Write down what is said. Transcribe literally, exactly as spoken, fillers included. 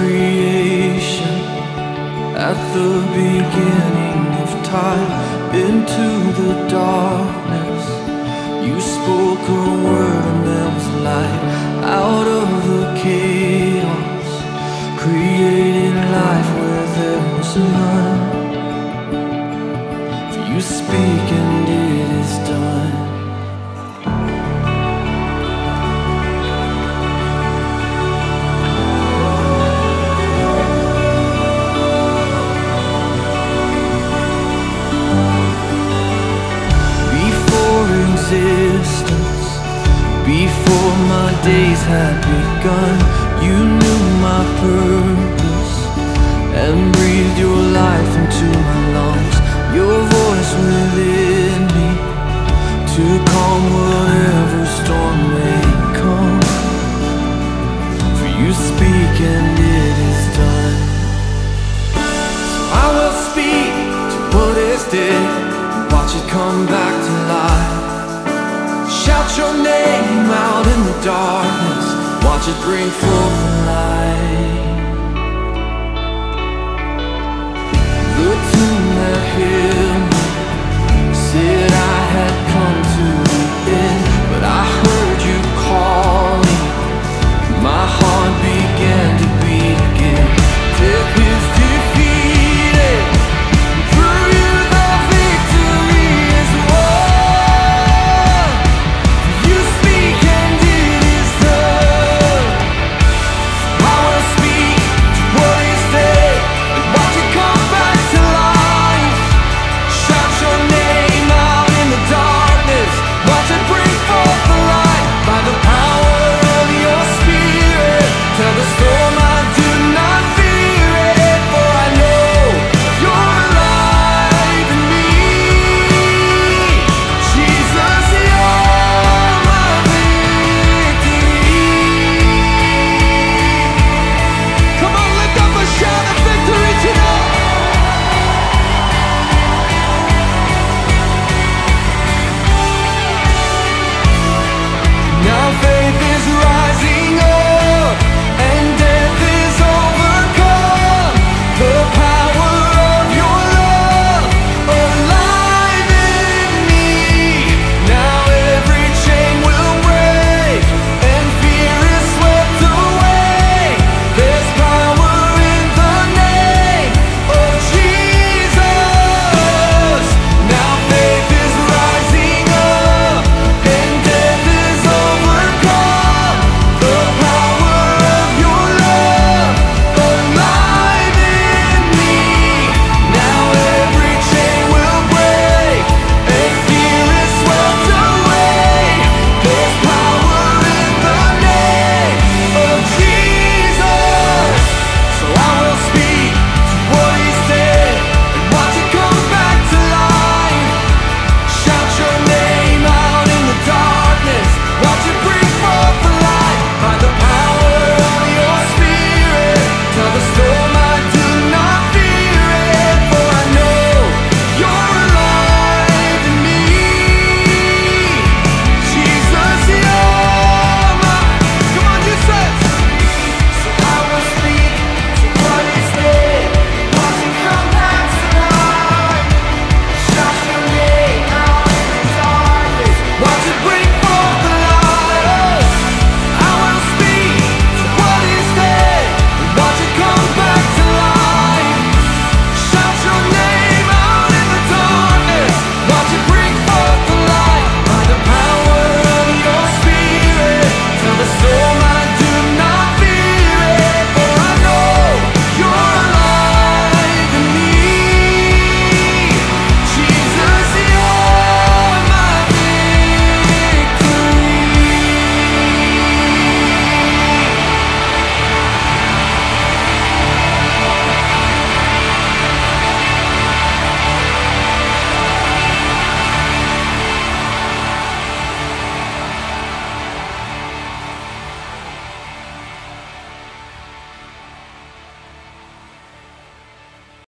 creation, at the beginning of time. Into the darkness you spoke a word and there was light. Out of the chaos, creating life where there was none. For you speak and it is done. Before my days had begun, you knew my purpose and breathed your life into my lungs. Your voice within me to calm whatever storm may come. For you speak and it is done. So I will speak to what is dead and watch it come back to life. Shout your name out in the darkness, watch it bring forth.